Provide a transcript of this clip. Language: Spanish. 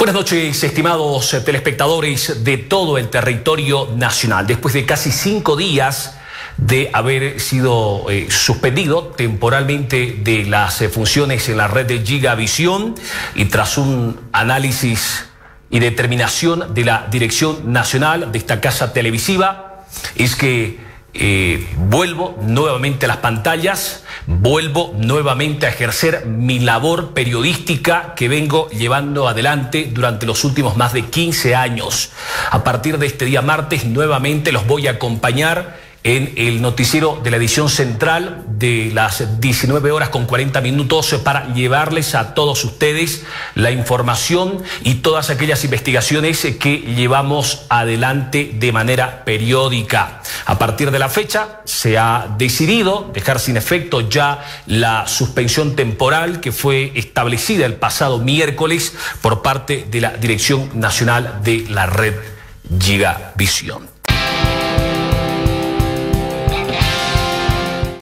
Buenas noches, estimados telespectadores de todo el territorio nacional. Después de casi 5 días de haber sido suspendido temporalmente de las funciones en la red de Gigavisión y tras un análisis y determinación de la dirección nacional de esta casa televisiva, es que vuelvo nuevamente a las pantallas, vuelvo nuevamente a ejercer mi labor periodística que vengo llevando adelante durante los últimos más de 15 años. A partir de este día martes, nuevamente los voy a acompañar en el noticiero de la edición central de las 19:40 para llevarles a todos ustedes la información y todas aquellas investigaciones que llevamos adelante de manera periódica. A partir de la fecha se ha decidido dejar sin efecto ya la suspensión temporal que fue establecida el pasado miércoles por parte de la Dirección Nacional de la Red Gigavisión.